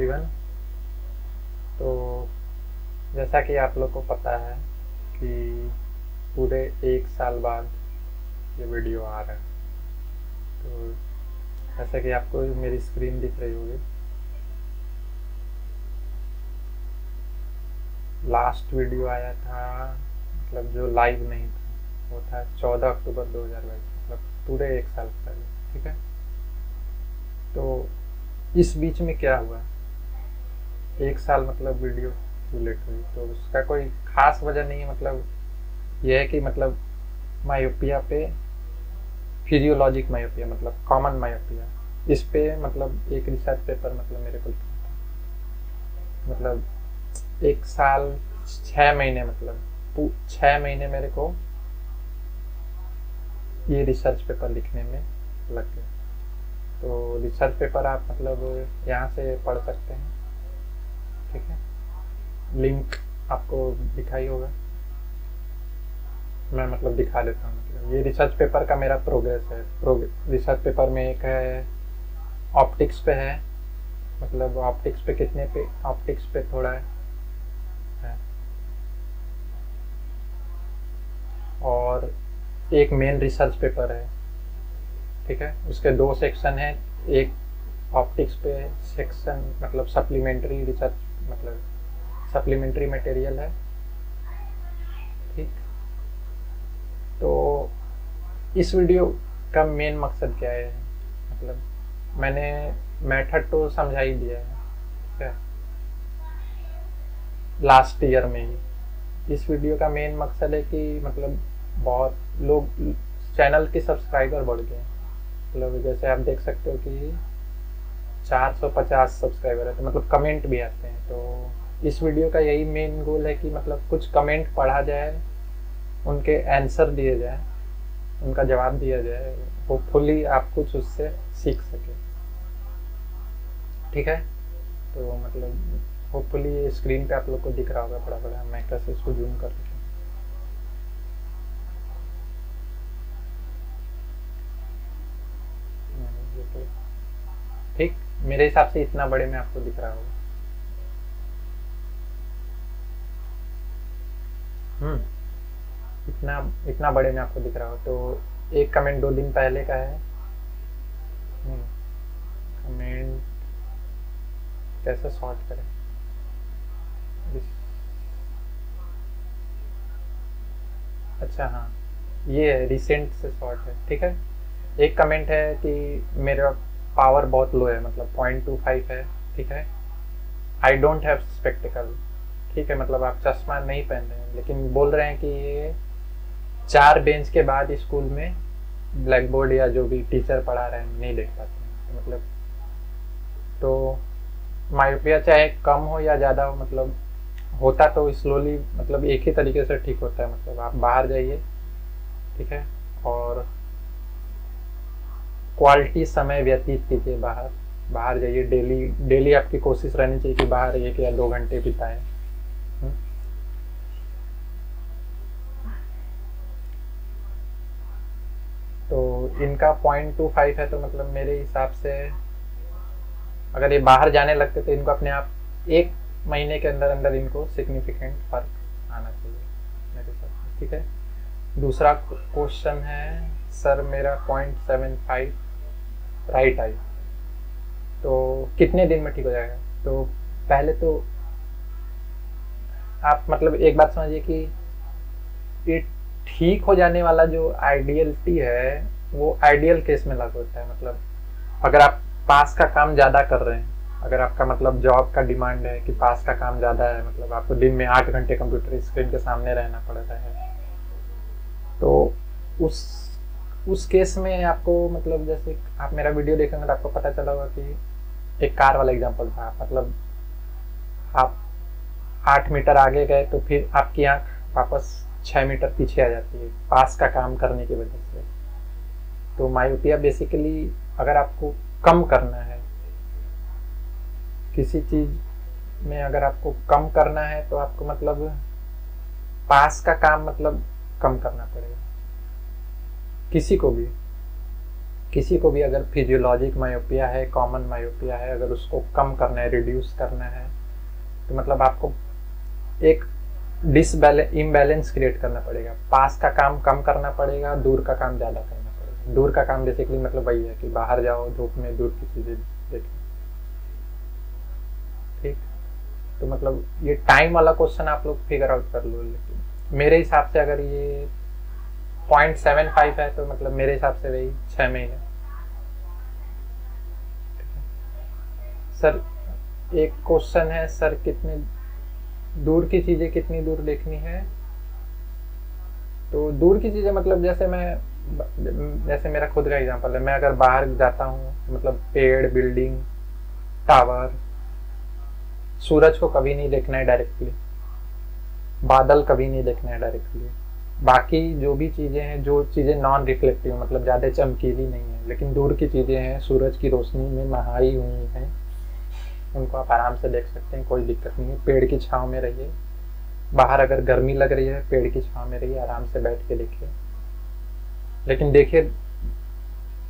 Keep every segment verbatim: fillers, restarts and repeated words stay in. Everyone. तो जैसा कि आप लोग को पता है कि पूरे एक साल बाद ये वीडियो आ रहा है, तो जैसा कि आपको मेरी स्क्रीन दिख रही होगी, लास्ट वीडियो आया था, मतलब जो लाइव नहीं था, वो था चौदह अक्टूबर दो हज़ार बाईस, मतलब पूरे एक साल पहले, ठीक है। तो इस बीच में क्या हुआ, एक साल मतलब वीडियो क्यों लेट हुई, तो उसका कोई खास वजह नहीं है। मतलब यह है कि मतलब मायोपिया पे, फिजियोलॉजिक मायोपिया मतलब कॉमन मायोपिया, इस पे मतलब एक रिसर्च पेपर मतलब मेरे को लिखा था, मतलब एक साल छः महीने मतलब छः महीने मेरे को ये रिसर्च पेपर लिखने में लग गए। तो रिसर्च पेपर आप मतलब यहाँ से पढ़ सकते हैं, ठीक है। लिंक आपको दिखाई होगा, मैं मतलब दिखा देता हूँ। मतलब ये रिसर्च पेपर का मेरा प्रोग्रेस है। प्रोग्रेस रिसर्च पेपर में एक है ऑप्टिक्स पे है, मतलब ऑप्टिक्स पे कितने पे ऑप्टिक्स पे थोड़ा है, है। और एक मेन रिसर्च पेपर है, ठीक है। उसके दो सेक्शन हैं, एक ऑप्टिक्स पे सेक्शन मतलब सप्लीमेंट्री रिसर्च मतलब सप्लीमेंट्री मटेरियल है, ठीक। तो इस वीडियो का मेन मकसद क्या है, मतलब मैंने मेथड तो समझा ही दिया है, ठीक है, लास्ट ईयर में ही। इस वीडियो का मेन मकसद है कि मतलब बहुत लोग चैनल के सब्सक्राइबर बढ़ गए, मतलब जैसे आप देख सकते हो कि चार सौ पचास सब्सक्राइबर है, तो मतलब कमेंट भी आते हैं। तो इस वीडियो का यही मेन गोल है कि मतलब कुछ कमेंट पढ़ा जाए, उनके आंसर दिए जाए, उनका जवाब दिया जाए, होपफुली आप कुछ उससे सीख सके, ठीक है। तो मतलब होपफुली ये स्क्रीन पे आप लोग को दिख रहा होगा बड़ा बड़ा, मैं कैसे इसको जूम कर सकूँ। ठीक, मेरे हिसाब से इतना बड़े में आपको दिख रहा होगा। हम्म इतना इतना बड़े में आपको दिख रहा हो। तो एक कमेंट दो दिन पहले का है, कमेंट कैसे सॉर्ट करें, अच्छा हाँ ये है, रिसेंट से सॉर्ट है, ठीक है। एक कमेंट है कि मेरा पावर बहुत लो है, मतलब पॉइंट टू फाइव है, ठीक है। आई डोंट हैव स्पेक्टिकल, ठीक है, मतलब आप चश्मा नहीं पहन रहे हैं, लेकिन बोल रहे हैं कि ये चार बेंच के बाद स्कूल में ब्लैक बोर्ड या जो भी टीचर पढ़ा रहे हैं नहीं देख पाते हैं, मतलब। तो मायोपिया चाहे कम हो या ज़्यादा हो, मतलब होता तो स्लोली मतलब एक ही तरीके से ठीक होता है, मतलब आप बाहर जाइए, ठीक है, और क्वालिटी समय व्यतीत कीजिए बाहर, बाहर जाइए डेली, डेली आपकी कोशिश रहनी चाहिए कि बाहर एक या दो घंटे बिताएं। तो इनका पॉइंट टू फाइव है, तो मतलब मेरे हिसाब से अगर ये बाहर जाने लगते तो इनको अपने आप एक महीने के अंदर अंदर इनको सिग्निफिकेंट फर्क आना चाहिए मेरे हिसाब से, ठीक है। दूसरा क्वेश्चन है, सर मेरा point seven five right eye, तो कितने दिन में ठीक हो जाएगा। तो पहले तो आप मतलब एक बात समझिए कि ये ठीक हो जाने वाला जो आइडियलिटी है वो आइडियल केस में लागू होता है, मतलब अगर आप पास का काम ज़्यादा कर रहे हैं, अगर आपका मतलब जॉब का डिमांड है कि पास का काम ज़्यादा है, मतलब आपको दिन में आठ घंटे कंप्यूटर स्क्रीन के सामने रहना पड़ रहा है, तो उस उस केस में आपको मतलब जैसे आप मेरा वीडियो देखेंगे तो आपको पता चला होगा कि एक कार वाला एग्जाम्पल था, मतलब आप आठ मीटर आगे गए तो फिर आपकी आँख वापस छः मीटर पीछे आ जाती है पास का काम करने की वजह से। तो मायोपिया बेसिकली अगर आपको कम करना है, किसी चीज़ में अगर आपको कम करना है तो आपको मतलब पास का काम मतलब कम करना पड़ेगा, किसी को भी, किसी को भी अगर फिजियोलॉजिक मायोपिया है, कॉमन मायोपिया है, अगर उसको कम करना है, रिड्यूस करना है, तो मतलब आपको एक डिसबैलेंस, इम्बैलेंस क्रिएट करना पड़ेगा। पास का काम कम करना पड़ेगा, दूर का काम ज़्यादा करना पड़ेगा। दूर का काम बेसिकली मतलब वही है कि बाहर जाओ, धूप में दूर की चीज़ें देखो, ठीक। तो मतलब ये टाइम वाला क्वेश्चन आप लोग फिगर आउट कर लो। लेकिन मेरे हिसाब से अगर ये पॉइंट सेवन फाइव है तो मतलब मेरे हिसाब से वही छः महीने। सर एक क्वेश्चन है, सर कितने दूर की चीज़ें कितनी दूर देखनी है? तो दूर की चीज़ें मतलब जैसे मैं, जैसे मेरा खुद का एग्जांपल है, मैं अगर बाहर जाता हूँ मतलब पेड़, बिल्डिंग, टावर, सूरज को कभी नहीं देखना है डायरेक्टली, बादल कभी नहीं देखना है डायरेक्टली। बाकी जो भी चीज़ें हैं, जो चीज़ें नॉन रिफ्लेक्टिव मतलब ज़्यादा चमकीली नहीं है लेकिन दूर की चीज़ें हैं, सूरज की रोशनी में नहाई हुई हैं, उनको आप आराम से देख सकते हैं, कोई दिक्कत नहीं है। पेड़ की छांव में रहिए, बाहर अगर गर्मी लग रही है पेड़ की छांव में रहिए, आराम से बैठ के देखिए। लेकिन देखिए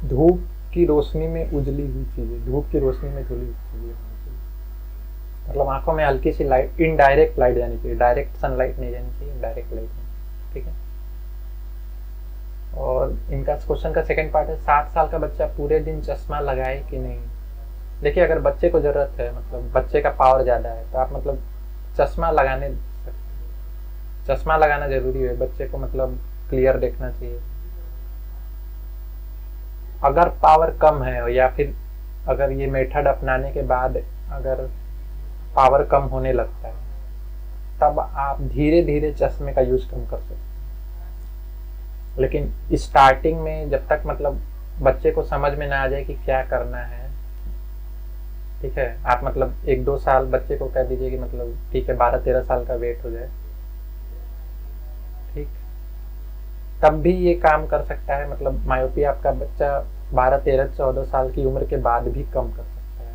धूप की रोशनी में उजली हुई चीज़ें, धूप की रोशनी में धुली हुई चीज़ें, मतलब आंखों में हल्की सी लाइट, इनडायरेक्ट लाइट जानी चाहिए, डायरेक्ट सनलाइट नहीं जानी चाहिए, इनडायरेक्ट लाइट, ठीक है। और इनका क्वेश्चन का सेकंड पार्ट है, सात साल का बच्चा पूरे दिन चश्मा लगाए कि नहीं? देखिए अगर बच्चे को ज़रूरत है, मतलब बच्चे का पावर ज़्यादा है, तो आप मतलब चश्मा लगाने सकते हैं, चश्मा लगाना ज़रूरी है। बच्चे को मतलब क्लियर देखना चाहिए। अगर पावर कम है या फिर अगर ये मेथड अपनाने के बाद अगर पावर कम होने लगता है, तब आप धीरे धीरे चश्मे का यूज़ कम कर सकते हैं। लेकिन स्टार्टिंग में जब तक मतलब बच्चे को समझ में ना आ जाए कि क्या करना है, ठीक है, आप मतलब एक दो साल बच्चे को कह दीजिए कि मतलब ठीक है बारह तेरह साल का वेट हो जाए, ठीक, तब भी ये काम कर सकता है। मतलब मायोपिया आपका बच्चा बारह तेरह चौदह साल की उम्र के बाद भी कम कर सकता है।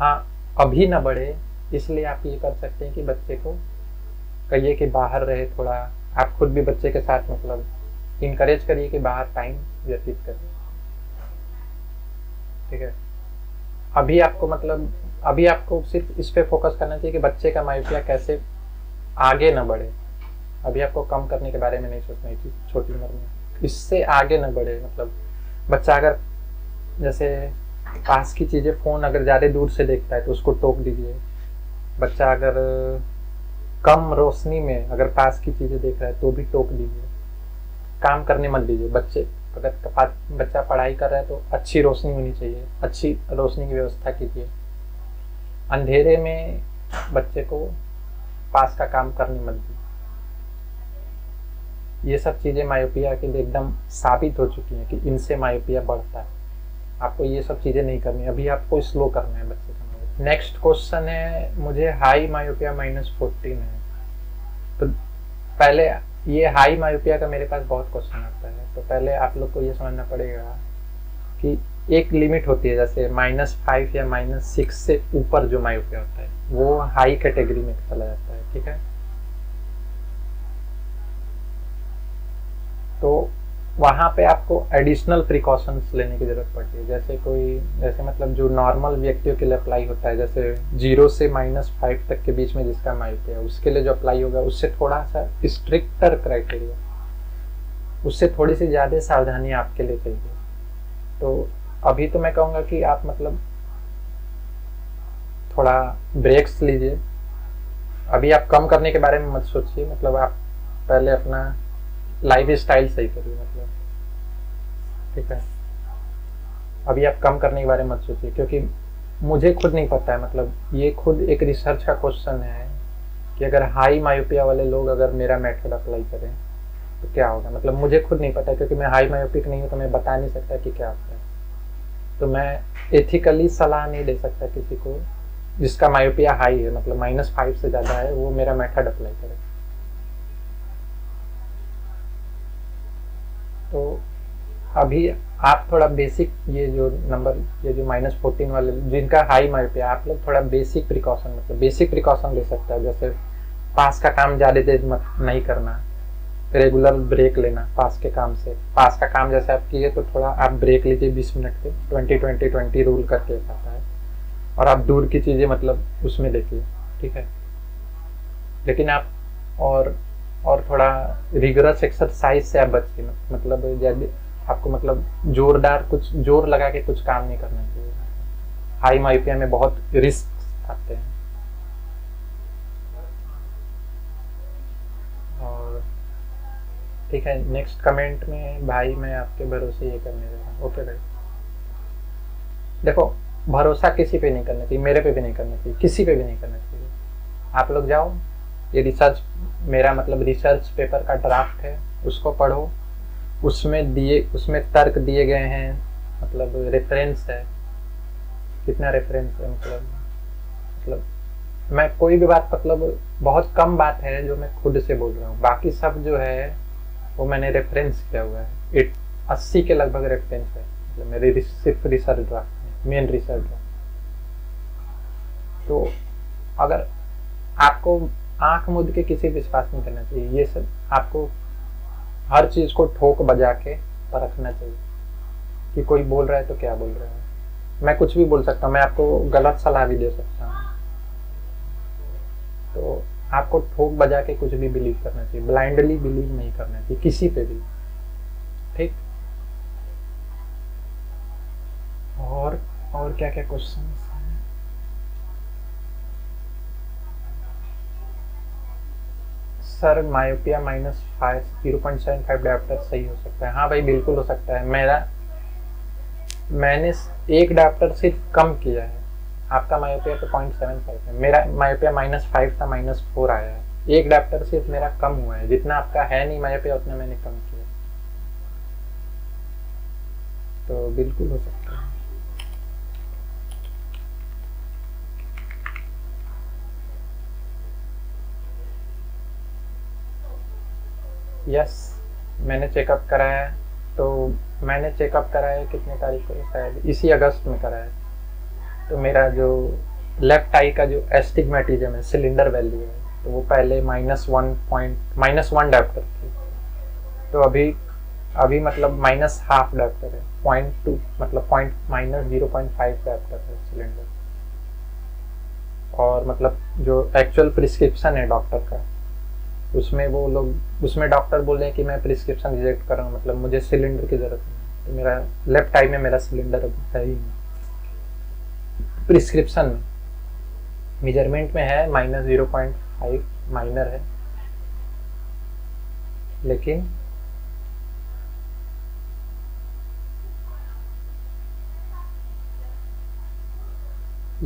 हाँ अभी ना बढ़े, इसलिए आप ये कर सकते हैं कि बच्चे को कहिए कि बाहर रहे थोड़ा, आप खुद भी बच्चे के साथ मतलब इनकरेज करिए कि बाहर टाइम व्यतीत करें, ठीक है। अभी आपको मतलब अभी आपको सिर्फ इस पे फोकस करना चाहिए कि बच्चे का मायोपिया कैसे आगे ना बढ़े। अभी आपको कम करने के बारे में नहीं सोचना चाहिए छोटी उम्र में, इससे आगे ना बढ़े। मतलब बच्चा अगर जैसे पास की चीज़ें, फ़ोन अगर ज़्यादा दूर से देखता है तो उसको टोक दीजिए। बच्चा अगर कम रोशनी में अगर पास की चीज़ें देख रहा है तो भी टोक दीजिए, काम करने मत दीजिए। बच्चे अगर बच्चा पढ़ाई कर रहा है तो अच्छी रोशनी होनी चाहिए, अच्छी रोशनी की व्यवस्था कीजिए। अंधेरे में बच्चे को पास का काम करने मत दीजिए। ये सब चीज़ें मायोपिया के लिए एकदम साबित हो चुकी हैं कि इनसे मायोपिया बढ़ता है। आपको ये सब चीज़ें नहीं करनी, अभी आपको स्लो करना है बच्चे का। नेक्स्ट क्वेश्चन है, मुझे हाई मायोपिया माइनस फोर्टीन है। तो पहले ये हाई मायोपिया का मेरे पास बहुत क्वेश्चन आता है, तो पहले आप लोग को ये समझना पड़ेगा कि एक लिमिट होती है, जैसे माइनस फाइव या माइनस सिक्स से ऊपर जो मायोपिया होता है वो हाई कैटेगरी में चला जाता है, ठीक है। तो वहाँ पे आपको एडिशनल प्रिकॉशंस लेने की ज़रूरत पड़ती है, जैसे कोई जैसे मतलब जो नॉर्मल व्यक्तियों के लिए अप्लाई होता है, जैसे जीरो से माइनस फाइव तक के बीच में जिसका मायोपिया है उसके लिए जो अप्लाई होगा उससे थोड़ा सा स्ट्रिक्टर क्राइटेरिया, उससे थोड़ी सी ज़्यादा सावधानी आपके लिए चाहिए। तो अभी तो मैं कहूँगा कि आप मतलब थोड़ा ब्रेक्स लीजिए, अभी आप कम करने के बारे में मत सोचिए। मतलब आप पहले अपना लाइफ स्टाइल सही करिए, मतलब ठीक है। अभी आप कम करने के बारे में मत सोचिए, क्योंकि मुझे खुद नहीं पता है, मतलब ये खुद एक रिसर्च का क्वेश्चन है कि अगर हाई मायोपिया वाले लोग अगर मेरा मेथड अप्लाई करें तो क्या होगा। मतलब मुझे खुद नहीं पता, क्योंकि मैं हाई मायोपिक नहीं हूँ तो मैं बता नहीं सकता कि क्या होता है। तो मैं एथिकली सलाह नहीं दे सकता किसी को जिसका मायोपिया हाई है, मतलब माइनस फाइव से ज़्यादा है, वो मेरा मेथड अप्लाई करे। तो अभी आप थोड़ा बेसिक ये जो नंबर, ये जो माइनस फोर्टीन वाले जिनका हाई मायोपिया, आप लोग थोड़ा बेसिक प्रिकॉशन मतलब बेसिक प्रिकॉशन ले सकते हैं, जैसे पास का काम ज़्यादा देर मत नहीं करना, रेगुलर ब्रेक लेना पास के काम से। पास का काम जैसे आप किए तो थोड़ा आप ब्रेक लीजिए बीस मिनट के, ट्वेंटी ट्वेंटी ट्वेंटी रूल करके एक आता है, और आप दूर की चीज़ें मतलब उसमें देखिए, ठीक है। लेकिन आप और और थोड़ा रिगरस एक्सरसाइज से आप बचिए, मतलब जैसे आपको मतलब जोरदार कुछ जोर लगा के कुछ काम नहीं करना चाहिए। हाई मायोपिया में बहुत रिस्क आते हैं। और ठीक है, नेक्स्ट कमेंट में भाई मैं आपके भरोसे ये करने जा रहा हूँ। ओके भाई, देखो भरोसा किसी पे नहीं करना चाहिए, मेरे पे भी नहीं करना चाहिए, किसी पे भी नहीं करना चाहिए। आप लोग जाओ, ये रिसर्च मेरा मतलब रिसर्च पेपर का ड्राफ्ट है, उसको पढ़ो, उसमें दिए उसमें तर्क दिए गए हैं, मतलब रेफरेंस है, कितना रेफरेंस है, मतलब मतलब मैं कोई भी बात मतलब बहुत कम बात है जो मैं खुद से बोल रहा हूँ, बाकी सब जो है वो मैंने रेफरेंस किया हुआ है। एट अस्सी के लगभग रेफरेंस है, मतलब मेरे सिर्फ research draft main research draft. तो अगर आपको आंख मूंद के किसी विश्वास नहीं करना चाहिए, ये सब आपको हर चीज़ को ठोक बजा के परखना चाहिए कि कोई बोल रहा है तो क्या बोल रहा है। मैं कुछ भी बोल सकता हूँ, मैं आपको गलत सलाह भी दे सकता हूँ, तो आपको ठोक बजा के कुछ भी बिलीव करना चाहिए, ब्लाइंडली बिलीव नहीं करना चाहिए किसी पे भी, ठीक। और और क्या क्या क्वेश्चन हैं? Sir myopia minus five zero point seven five diopter सही हो सकता है? हाँ भाई बिल्कुल हो सकता है। मेरा मैंने एक डायोप्टर सिर्फ कम किया है, आपका मायोपिया तो पॉइंट सेवन फाइव है, मेरा मायोपिया माइनस फाइव था, माइनस फोर आया है, एक डायोप्टर सिर्फ मेरा कम हुआ है। जितना आपका है नहीं मायोपिया उतना मैंने कम किया, तो बिल्कुल हो सकता है। यस yes, मैंने चेकअप कराया है, तो मैंने चेकअप कराया कितने तारीख को, शायद इसी अगस्त में कराया। तो मेरा जो लेफ्ट आई का जो एस्टिग्मेटिज्म है, सिलेंडर वैल्यू है, तो वो पहले minus one point minus one dioptre थी, तो अभी अभी मतलब माइनस हाफ डायोप्टर है, पॉइंट टू मतलब point minus zero point five dioptre है सिलेंडर। और मतलब जो एक्चुअल प्रिस्क्रिप्शन है डॉक्टर का, उसमें वो लोग उसमें डॉक्टर बोल रहे हैं कि मैं प्रिस्क्रिप्शन रिजेक्ट कर रहा हूँ, मतलब मुझे सिलेंडर की ज़रूरत नहीं है। तो मेरा लेफ्ट आई में मेरा सिलेंडर है ही नहीं, प्रिस्क्रिप्शन में मेजरमेंट में है minus zero point five minor है, लेकिन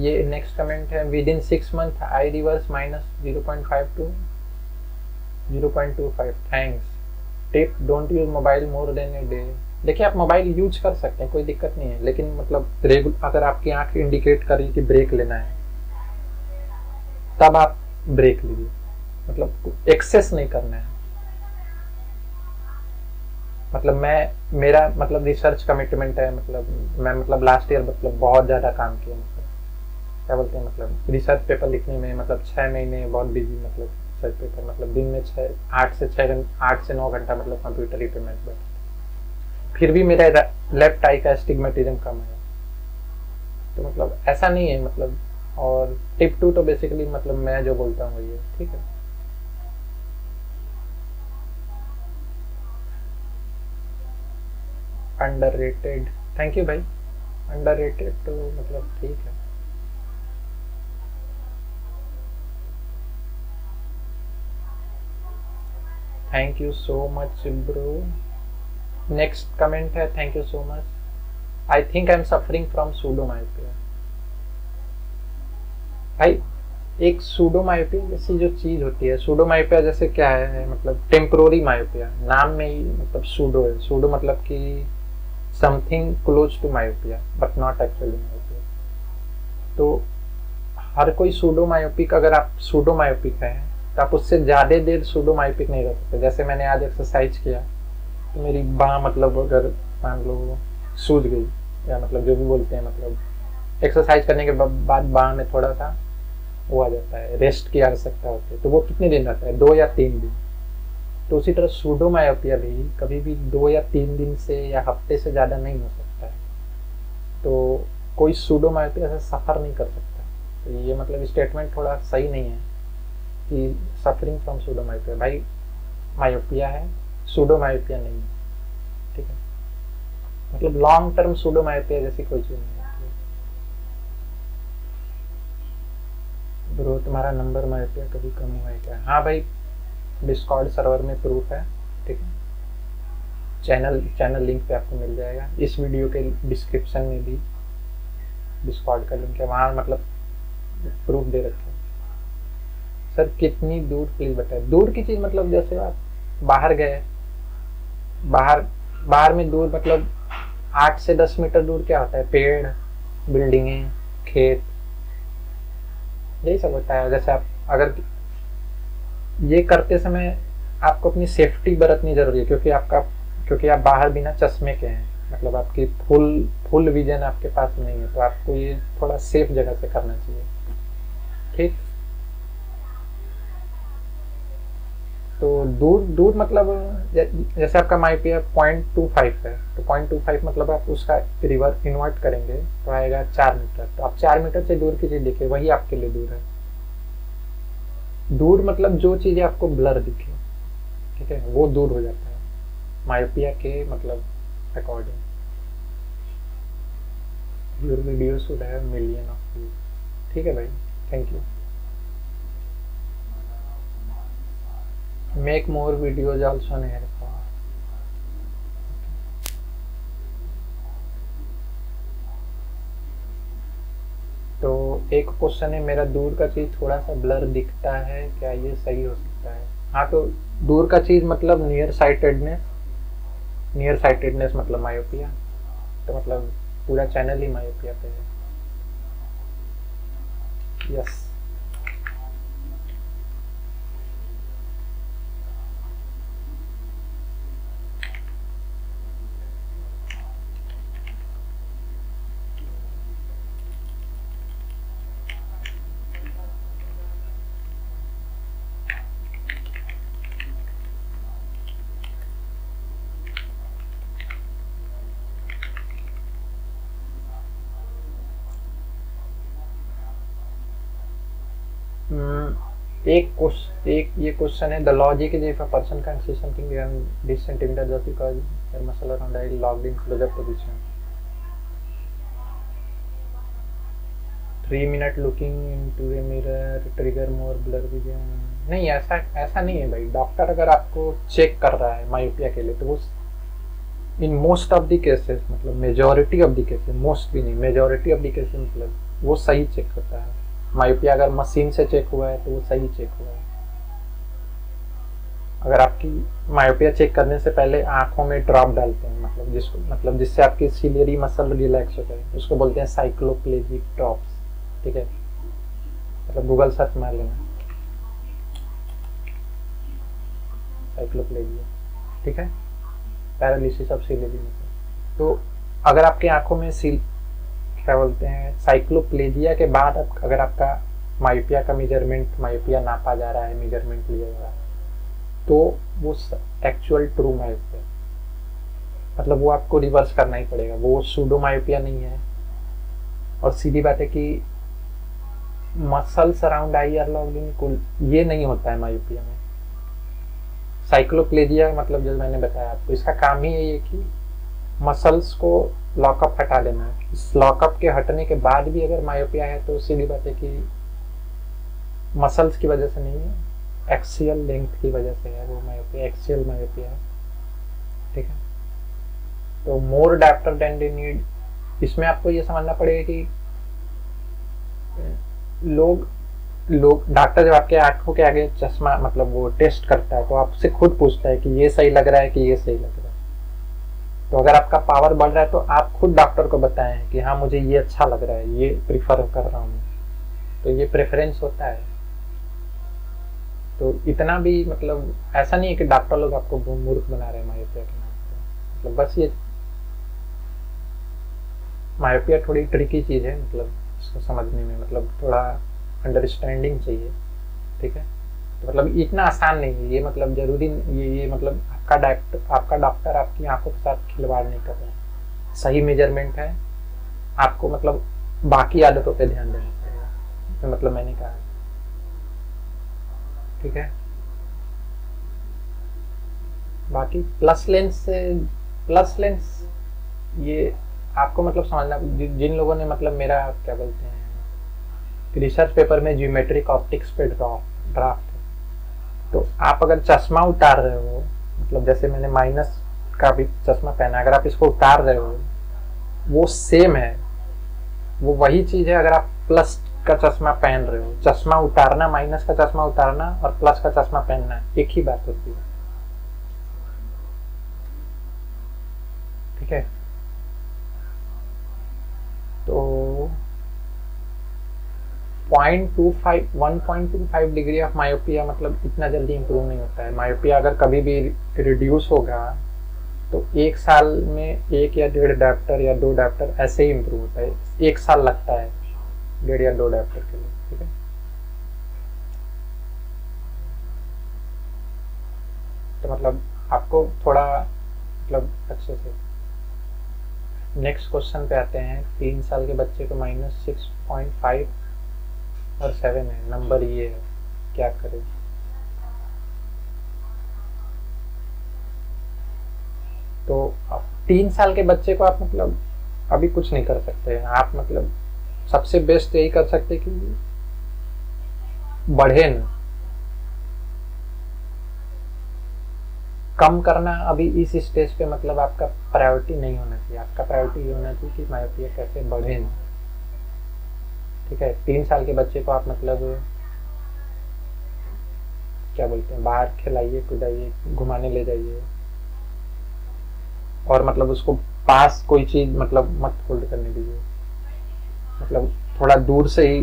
ये नेक्स्ट कमेंट है within six month I reverse minus zero point five to zero point two five. Thanks. Tip, don't use mobile more than a day. देखिए आप mobile use कर सकते हैं, कोई दिक्कत नहीं है, लेकिन मतलब रेगुल अगर आपकी आंख इंडिकेट करे कि ब्रेक लेना है तब आप ब्रेक लीजिए, मतलब एक्सेस नहीं करना है। मतलब मैं मेरा मतलब रिसर्च कमिटमेंट है, मतलब मैं मतलब लास्ट ईयर मतलब बहुत ज़्यादा काम किया, मतलब क्या बोलते हैं मतलब रिसर्च पेपर लिखने में मतलब छः महीने बहुत बिजी, मतलब पेपर मतलब दिन में छः आठ से छः घंटा आठ से नौ घंटा मतलब कंप्यूटर ही पे मैं बैठा। फिर भी मेरा लेफ्ट आई का एस्टिग्मेटिज्म कम है, तो मतलब ऐसा नहीं है मतलब। और टिप टू तो बेसिकली मतलब मैं जो बोलता हूँ ये ठीक है। अंडररेटेड, थैंक यू भाई। अंडररेटेड तो मतलब ठीक है। Thank you so much bro. Next comment है thank you so much. I think I am suffering from pseudo myopia. भाई एक सूडो मायोपिया जैसी जो चीज़ होती है, सूडो मायोपिया जैसे क्या है मतलब टेम्प्रोरी मायोपिया, नाम में ही मतलब सूडो है। सूडो मतलब कि something close to myopia but not actually myopia. तो हर कोई सूडो मायोपिक, अगर आप सूडो मायोपिक हैं तो आप उससे ज़्यादा देर सूडो मायोपिक नहीं रह सकते। जैसे मैंने आज एक्सरसाइज किया तो मेरी बाँह मतलब अगर मान लो सूज गई या मतलब जो भी बोलते हैं, मतलब एक्सरसाइज करने के बाद बाँह में थोड़ा सा वो आ जाता है, रेस्ट की आवश्यकता होती है, तो वो कितने दिन रहता है, दो या तीन दिन। तो उसी तरह सूडो मायोपिया भी कभी भी दो या तीन दिन से या हफ्ते से ज़्यादा नहीं हो सकता है। तो कोई सूडो मायोपिया से सफ़र नहीं कर सकता। तो ये मतलब स्टेटमेंट थोड़ा सही नहीं है कि सफरिंग फ्रॉम सूडो मायोपिया। भाई मायोपिया है, सूडो मायोपिया नहीं है, ठीक है। मतलब लॉन्ग टर्म सूडो मायोपिया जैसी कोई चीज़ नहीं है। ब्रो तुम्हारा नंबर मायोपिया कभी कम हुआ है क्या? हाँ भाई, डिस्कॉर्ड सर्वर में प्रूफ है, ठीक है। चैनल चैनल लिंक पे आपको मिल जाएगा, इस वीडियो के डिस्क्रिप्शन में भी डिस्कॉर्ड का लिंक है, वहाँ मतलब प्रूफ दे रखा है। सर कितनी दूर प्लीज बताए। दूर की चीज़ मतलब जैसे आप बाहर गए, बाहर बाहर में दूर मतलब आठ से दस मीटर दूर क्या होता है? पेड़, बिल्डिंगें, खेत, यही सब होता है। जैसे आप अगर ये करते समय आपको अपनी सेफ्टी बरतनी जरूरी है, क्योंकि आपका क्योंकि आप बाहर बिना चश्मे के हैं, मतलब आपकी फुल फुल विजन आपके पास नहीं है, तो आपको ये थोड़ा सेफ जगह से करना चाहिए, ठीक। तो दूर दूर मतलब जैसे आपका मायोपिया पॉइंट टू फाइव है, तो पॉइंट टू फाइव मतलब आप उसका रिवर्स इन्वर्ट करेंगे तो आएगा चार मीटर। तो आप चार मीटर से दूर की चीज़ दिखे, वही आपके लिए दूर है। दूर मतलब जो चीज़ें आपको ब्लर दिखे, ठीक है, वो दूर हो जाता है मायोपिया के मतलब according. Your video should have million of view, ठीक है भाई, thank you. Make more videos also on hair fall. तो एक क्वेश्चन है मेरा, दूर का चीज थोड़ा सा ब्लर दिखता है क्या, ये सही हो सकता है? हाँ, तो दूर का चीज मतलब नियर साइटेडनेस, नियर साइटेडनेस मतलब मायोपिया। तो मतलब पूरा चैनल ही मायोपिया पे है। यस, एक एक ये क्वेश्चन है, the logic is if a person can see something and this centimetre just because there muscle around eye locked in closer position, three minute looking into a mirror trigger more blur vision. नहीं, ऐसा ऐसा नहीं है भाई। Doctor अगर आपको check कर रहा है मायोपिया के लिए, तो वो in most of the cases मतलब majority of the cases, most भी नहीं, मेजॉरिटी ऑफ द केसेस मतलब वो सही चेक करता है। मायोपिया अगर मशीन से चेक हुआ है तो वो सही चेक हुआ है। अगर आपकी मायोपिया चेक करने से पहले आंखों में ड्रॉप डालते हैं, मतलब जिसको मतलब जिससे आपकी सीलियरी मसल रिलैक्स हो जाए, उसको बोलते हैं साइक्लोप्लेजिक ड्रॉप्स, ठीक है। मतलब गूगल सर्च मार लेना साइक्लोप्लेजिया, ठीक है, पैरालिसिस ऑफ सीलियरी मसल। तो अगर आपकी आंखों में सील क्या बोलते हैं साइक्लोप्लेजिया के बाद आप, अगर आपका मायोपिया का मेजरमेंट मायोपिया नापा जा रहा है, मेजरमेंट लिया जा रहा है, तो वो एक्चुअल ट्रू मायोपिया, मतलब वो आपको रिवर्स करना ही पड़ेगा, वो सूडो मायोपिया नहीं है। और सीधी बात है कि muscle surround eye are locked, ये नहीं होता है मायोपिया में। साइक्लोप्लेजिया मतलब जो मैंने बताया आपको, इसका काम ही यही है कि मसल्स को लॉकअप हटा देना है। इस लॉकअप के हटने के बाद भी अगर मायोपिया है तो सीधी बात है कि मसल्स की वजह से नहीं है, एक्सियल लेंथ की वजह से है वो मायोपिया, एक्सियल मायोपिया है, ठीक है। तो more doctor than they need, इसमें आपको ये समझना पड़ेगा कि लोग लोग डॉक्टर जब आपके आँखों के आगे चश्मा मतलब वो टेस्ट करता है तो आपसे खुद पूछता है कि ये सही लग रहा है कि ये सही लग रहा है। तो अगर आपका पावर बढ़ रहा है तो आप खुद डॉक्टर को बताएं कि हाँ मुझे ये अच्छा लग रहा है, ये प्रिफर कर रहा हूँ, तो ये प्रेफरेंस होता है। तो इतना भी मतलब ऐसा नहीं है कि डॉक्टर लोग आपको मूर्ख बना रहे हैं मायोपिया के नाम पे, मतलब बस ये मायोपिया थोड़ी ट्रिकी चीज़ है, मतलब इसको समझने में मतलब थोड़ा अंडरस्टैंडिंग चाहिए, ठीक है। मतलब इतना आसान नहीं है ये, मतलब जरूरी ये ये मतलब आपका डॉक्टर आपका डॉक्टर आपकी आंखों के साथ खिलवाड़ नहीं कर रहे हैं, सही मेजरमेंट है, आपको मतलब बाकी आदतों पे ध्यान देना पड़ेगा, तो मतलब मैंने कहा ठीक है। बाकी प्लस लेंस से प्लस लेंस ये आपको मतलब समझना, जिन लोगों ने मतलब मेरा क्या बोलते हैं रिसर्च पेपर में ज्योमेट्रिक ऑप्टिक्स पे ड्राफ्ट, तो आप अगर चश्मा उतार रहे हो, मतलब जैसे मैंने माइनस का भी चश्मा पहना, अगर आप इसको उतार रहे हो वो सेम है, वो वही चीज़ है अगर आप प्लस का चश्मा पहन रहे हो। चश्मा उतारना, माइनस का चश्मा उतारना और प्लस का चश्मा पहनना एक ही बात होती है, ठीक है। तो one point two five one point two five degree of myopia मतलब इतना जल्दी इम्प्रूव नहीं होता है। मायोपिया अगर कभी भी रिड्यूस होगा तो एक साल में एक या डेढ़ डॉक्टर या दो डॉक्टर ऐसे ही इम्प्रूव होता है, एक साल लगता है डेढ़ या दो डॉक्टर के लिए, ठीक है। तो मतलब आपको थोड़ा मतलब अच्छे से। नेक्स्ट क्वेश्चन पे आते हैं, तीन साल के बच्चे को माइनस सिक्स पॉइंट फाइव और सेवन है, नंबर ये है, क्या करें? तो आप तीन साल के बच्चे को आप मतलब अभी कुछ नहीं कर सकते हैं, आप मतलब सबसे बेस्ट यही कर सकते कि बढ़े ना, कम करना अभी इस स्टेज पे मतलब आपका प्रायोरिटी नहीं होना चाहिए। आपका प्रायोरिटी ये होना चाहिए कि मायोपिया कैसे बढ़े ना, ठीक है। तीन साल के बच्चे को आप मतलब क्या बोलते हैं बाहर खिलाइए, कुदाइए, घुमाने ले जाइए और मतलब उसको पास कोई चीज मतलब मत होल्ड करने दीजिए, मतलब थोड़ा दूर से ही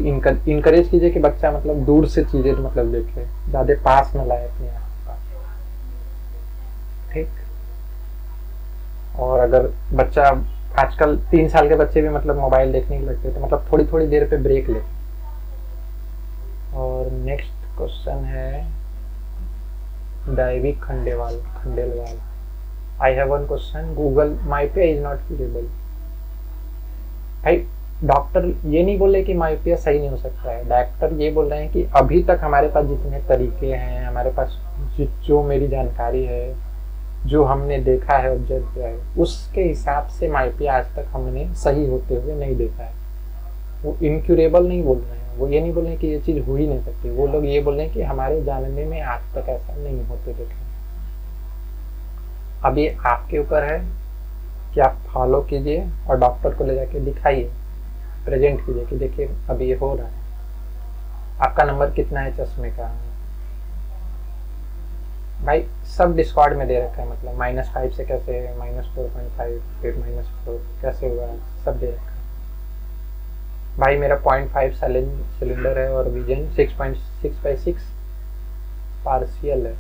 इनकरेज कीजिए कि बच्चा मतलब दूर से चीजें मतलब देखे, ज्यादा पास में लाए अपने आप, ठीक। और अगर बच्चा आजकल तीन साल के बच्चे भी मतलब मोबाइल देखने लगते हैं, तो मतलब थोड़ी थोड़ी देर पे ब्रेक ले। और नेक्स्ट क्वेश्चन है डायवी खंडेवाल Khandelwal I have one question, Google myopia is not curable. भाई डॉक्टर ये नहीं बोले कि मायोपिया सही नहीं हो सकता है, डॉक्टर ये बोल रहे हैं कि अभी तक हमारे पास जितने तरीके हैं, हमारे पास जो मेरी जानकारी है, जो हमने देखा है ऑब्जर्व किया है, उसके हिसाब से मायोपिया आज तक हमने सही होते हुए नहीं देखा है। वो इनक्यूरेबल नहीं बोल रहे हैं, वो ये नहीं बोल रहे हैं कि ये चीज़ हो ही नहीं सकती, वो लोग ये बोल रहे हैं कि हमारे जानने में आज तक ऐसा नहीं होते देखा। अब ये आपके ऊपर है कि आप फॉलो कीजिए और डॉक्टर को ले जाके दिखाइए, प्रेजेंट कीजिए कि देखिए अब ये हो रहा है। आपका नंबर कितना है चश्मे का? भाई सब डिस्कॉर्ड में दे रखा है, मतलब माइनस फाइव से कैसे माइनस फोर पॉइंट फाइव फिर माइनस फोर कैसे हुआ, सब दे रखा है। भाई मेरा पॉइंट फाइव सिलेंडर है और vision six point six by six partial है।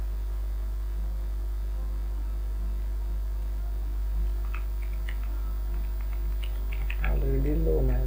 ऑलरेडी लो मैं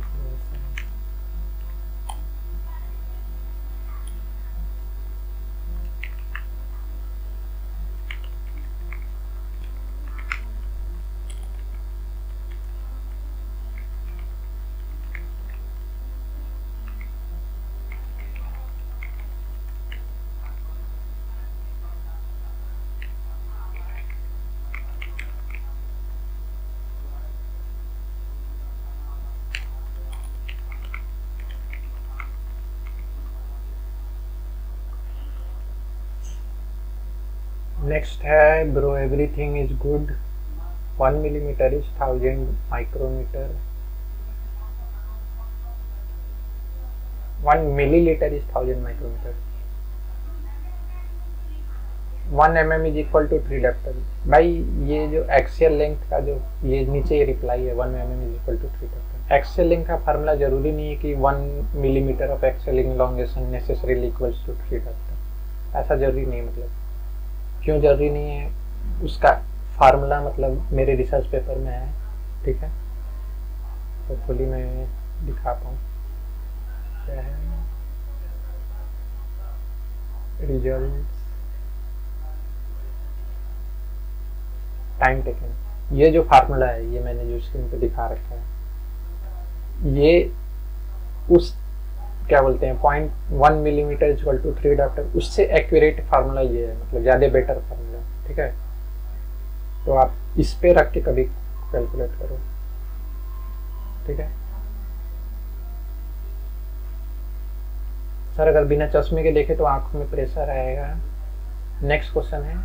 नेक्स्ट है bro everything is good, one millimetre is thousand micrometre, one millilitre is thousand micrometre, one M M is equal to three doctor. भाई ये जो axial length का जो ये नीचे रिप्लाई है, one M M is equal to three doctor. Axial length का formula जरूरी नहीं है कि one millimetre of axial elongation necessarily equals to three doctor, ऐसा जरूरी नहीं है। मतलब क्यों जरूरी नहीं है, उसका फार्मूला मतलब मेरे रिसर्च पेपर में है, ठीक है। तो होपफुली मैं दिखा पाऊँ क्या है। रिजल्ट टाइम टेकन, ये जो फार्मूला है ये मैंने जो स्क्रीन पे दिखा रखा है ये उस क्या बोलते हैं point one millimetre equal to three doctor उससे एक्यूरेट फार्मूला ये है, मतलब ज़्यादा बेटर फार्मूला, ठीक है। तो आप इस पे रख के कभी कैलकुलेट करो, ठीक है। सर अगर बिना चश्मे के देखे तो आँख में प्रेशर आएगा, नेक्स्ट क्वेश्चन है,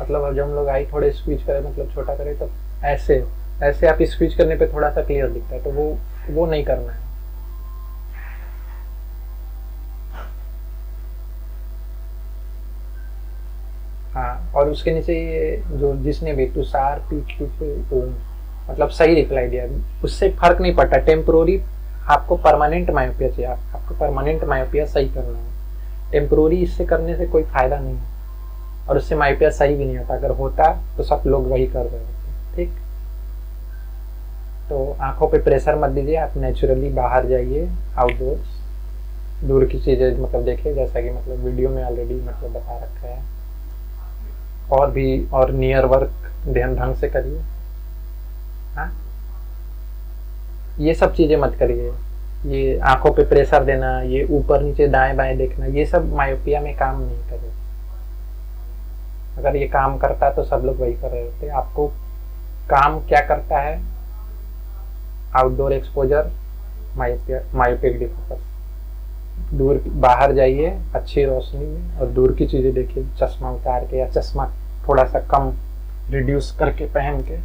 मतलब अब जब हम लोग आई थोड़े स्क्वीज करें, मतलब छोटा करें, तो ऐसे ऐसे आप स्क्वीज करने पे थोड़ा सा क्लियर दिखता है, तो वो वो नहीं करना है। हाँ, और उसके नीचे ये जो जिसने भी तुषार पी क्यू पे मतलब सही रिप्लाई दिया, उससे फर्क नहीं पड़ता। टेम्प्रोरी आपको परमानेंट मायोपिया चाहिए, आप, आपको परमानेंट मायोपिया सही करना है, टेम्प्रोरी इससे करने से कोई फायदा नहीं है और उससे मायोपिया सही भी नहीं होता। अगर होता तो सब लोग वही कर रहे होते, ठीक। तो आंखों पे प्रेशर मत दीजिए, आप नेचुरली बाहर जाइए, आउटडोर्स दूर की चीज़ें मतलब देखिए, जैसा कि मतलब वीडियो में ऑलरेडी मतलब बता रखा है। और भी और नियर वर्क ध्यान ढंग से करिए, हाँ, ये सब चीज़ें मत करिए। ये आंखों पे प्रेशर देना, ये ऊपर नीचे दाएँ बाएँ देखना, ये सब मायोपिया में काम नहीं करे। अगर ये काम करता तो सब लोग वही कर रहे होते। आपको काम क्या करता है, outdoor exposure, myopia myopic defocus, दूर बाहर जाइए अच्छी रोशनी में और दूर की चीज़ें देखिए, चश्मा उतार के या चश्मा थोड़ा सा कम रिड्यूस करके पहन के,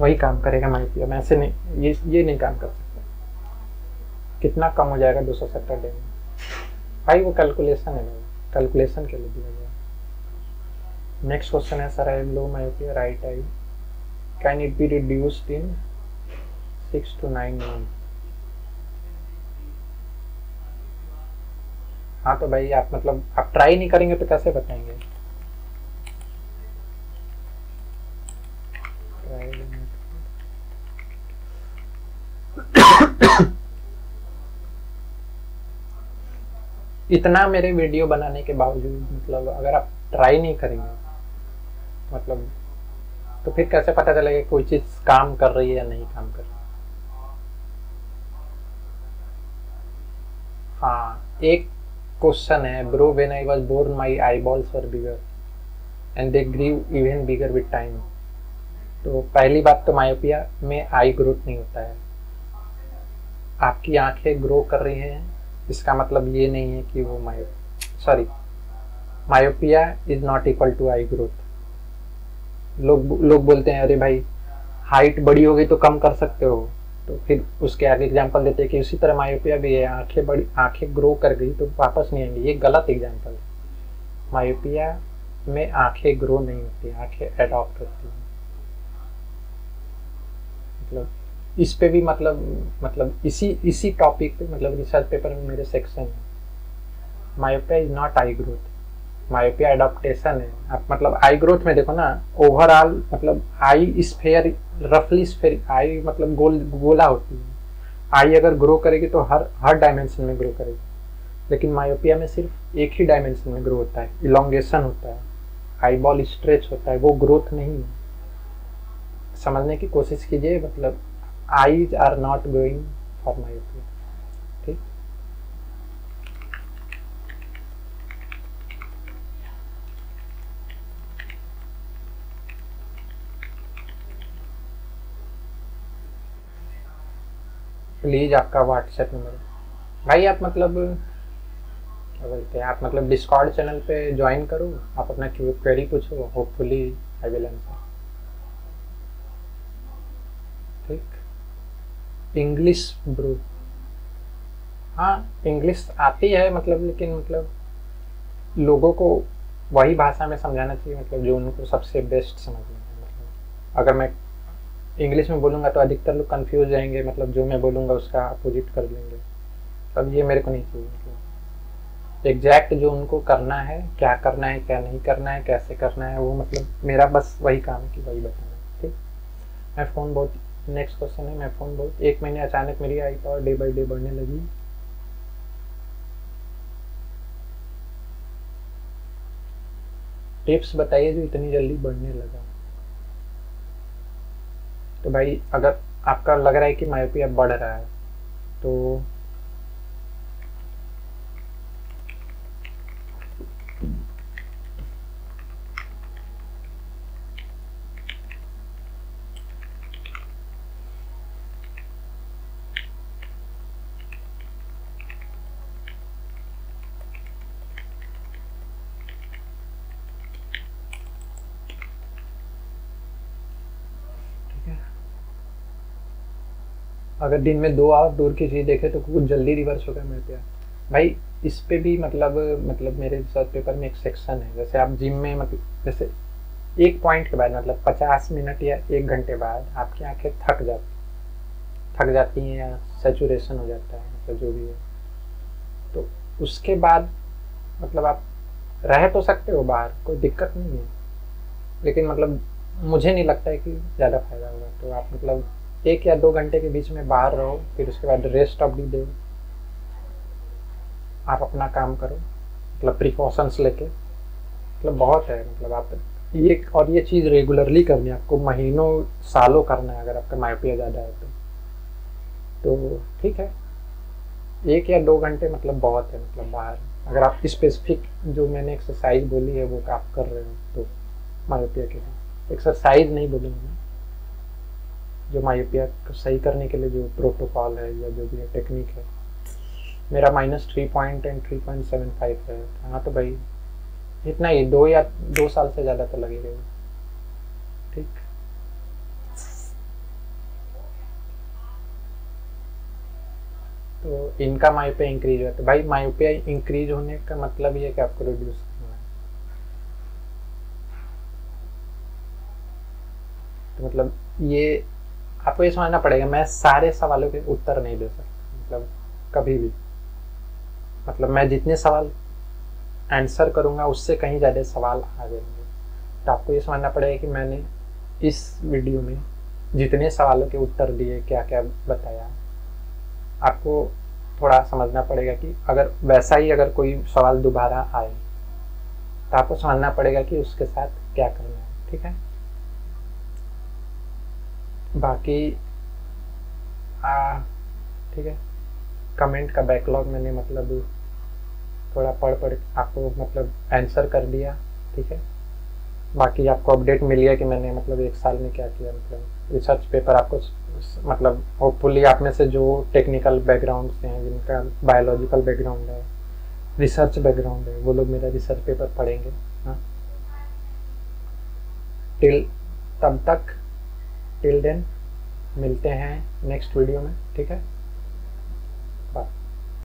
वही काम करेगा मायोपिया में। ऐसे नहीं, ये ये नहीं काम कर सकता। कितना कम हो जाएगा दो सौ सत्तर डे में भाई, वो कैलकुलेशन है, कैलकुलेशन के लिए दिया गया। नेक्स्ट क्वेश्चन है, sir I am low myopia right eye, can it be reduced in six to nine month. हाँ तो भाई आप मतलब आप ट्राई नहीं करेंगे तो कैसे बताएंगे। इतना मेरे वीडियो बनाने के बावजूद मतलब अगर आप ट्राई नहीं करेंगे मतलब तो फिर कैसे पता चलेगा कोई चीज काम कर रही है या नहीं काम कर रही। हाँ, एक क्वेश्चन है, bro when I was born my eyeballs were bigger and they grew even bigger with time. तो पहली बात तो मायोपिया में आई ग्रोथ नहीं होता है, आपकी आंखें ग्रो कर रही हैं, इसका मतलब ये नहीं है कि वो myo sorry myopia is not equal to eye growth. लोग लोग बोलते हैं अरे भाई हाइट बड़ी हो गई तो कम कर सकते हो, तो फिर उसके आगे एग्जाम्पल देते हैं कि उसी तरह मायोपिया भी है, आंखें बड़ी आंखें ग्रो कर गई तो वापस नहीं आएंगी। ये गलत एग्जाम्पल है, मायोपिया में आंखें ग्रो नहीं होती, आंखें एडॉप्ट होती हैं। मतलब इस पे भी मतलब मतलब इसी इसी टॉपिक पे मतलब रिसर्च पेपर में मेरे सेक्शन है, myopia is not eye growth, myopia adaptation है। आप मतलब आई ग्रोथ में देखो ना, ओवरऑल मतलब आई स्फेयर रफली स्फेयर आई मतलब गोल गोला होती है, आई अगर ग्रो करेगी तो हर हर डायमेंशन में ग्रो करेगी, लेकिन मायोपिया में सिर्फ एक ही डायमेंशन में ग्रो होता है, इलॉन्गेशन होता है, आई बॉल स्ट्रेच होता है, वो ग्रोथ नहीं है। समझने की कोशिश कीजिए, मतलब eyes are not growing for myopia. Please आपका व्हाट्सएप नंबर भाई, आप मतलब क्या बोलते हैं, आप मतलब डिस्कॉर्ड चैनल पे ज्वाइन करो, आप अपना क्वेरी पूछो, होपफुली आई विल आंसर, ठीक। इंग्लिश ब्रो, हाँ इंग्लिश आती है मतलब, लेकिन मतलब लोगों को वही भाषा में समझाना चाहिए मतलब जो उनको सबसे बेस्ट समझ में आए। मतलब अगर मैं इंग्लिश में बोलूँगा तो अधिकतर लोग कंफ्यूज रहेंगे, मतलब जो मैं बोलूँगा उसका अपोजिट कर लेंगे, तब ये मेरे को नहीं चाहिए। मतलब एग्जैक्ट जो उनको करना है, क्या करना है क्या नहीं करना है, कैसे करना है, वो मतलब मेरा बस वही काम है कि वही बताना, ठीक। मैं फ़ोन बहुत नेक्स्ट क्वेश्चन है, मैं फ़ोन बहुत एक महीने अचानक मेरी eye power day by day बढ़ने लगी, टिप्स बताइए जो इतनी जल्दी बढ़ने लगा। तो भाई अगर आपका लग रहा है कि मायोपिया बढ़ रहा है तो अगर दिन में दो आवर दूर की चीज़ देखे तो कुछ जल्दी रिवर्स हो गया मायोपिया। भाई इस पे भी मतलब मतलब मेरे रिसर्च पेपर में एक सेक्शन है, जैसे आप जिम में मतलब जैसे एक पॉइंट के बाद मतलब पचास मिनट या एक घंटे बाद आपकी आंखें थक जाती थक जाती हैं या सैचुरेशन हो जाता है मतलब तो जो भी है, तो उसके बाद मतलब आप रह तो सकते हो बाहर, कोई दिक्कत नहीं है, लेकिन मतलब मुझे नहीं लगता है कि ज़्यादा फायदा होगा। तो आप मतलब एक या दो घंटे के बीच में बाहर रहो, फिर उसके बाद रेस्ट ऑफ दी दो, आप अपना काम करो मतलब प्रिकॉशंस लेके, मतलब बहुत है मतलब आप ये और ये चीज़ रेगुलरली करनी है आपको, महीनों सालों करना है अगर आपका मायोपिया ज़्यादा है तो। तो ठीक है एक या दो घंटे मतलब बहुत है मतलब बाहर, अगर आप स्पेसिफिक जो मैंने एक्सरसाइज बोली है वो आप कर रहे हो तो मायोपिया के लिए एक्सरसाइज नहीं बोलूँगा, जो मायोपिया को सही करने के लिए जो प्रोटोकॉल है या जो भी है टेक्निक है। मेरा minus three point and three point seven five है। हाँ तो भाई इतना ही दो या दो साल से ज़्यादा तो लगे रहेगा। ठीक तो इनका मायोपिया इंक्रीज हुआ, तो भाई मायोपिया इंक्रीज होने का मतलब ये है कि आपको रिड्यूस करना है। तो मतलब ये आपको ये समझना पड़ेगा, मैं सारे सवालों के उत्तर नहीं दे सकता मतलब कभी भी, मतलब मैं जितने सवाल आंसर करूँगा उससे कहीं ज़्यादा सवाल आ जाएंगे। तो आपको ये समझना पड़ेगा कि मैंने इस वीडियो में जितने सवालों के उत्तर दिए क्या क्या बताया, आपको थोड़ा समझना पड़ेगा कि अगर वैसा ही अगर कोई सवाल दोबारा आए तो आपको समझना पड़ेगा कि उसके साथ क्या करना है। ठीक है बाकी आ, ठीक है कमेंट का बैकलॉग मैंने मतलब थोड़ा पढ़ पढ़ आपको मतलब आंसर कर दिया। ठीक है बाकी आपको अपडेट मिल गया कि मैंने मतलब एक साल में क्या किया मतलब रिसर्च पेपर, आपको मतलब होपफुली आप में से जो टेक्निकल बैकग्राउंड से हैं, जिनका बायोलॉजिकल बैकग्राउंड है, रिसर्च बैकग्राउंड है, वो लोग मेरा रिसर्च पेपर पढ़ेंगे। हाँ टिल तब तक टिल देन मिलते हैं नेक्स्ट वीडियो में। ठीक है बाय।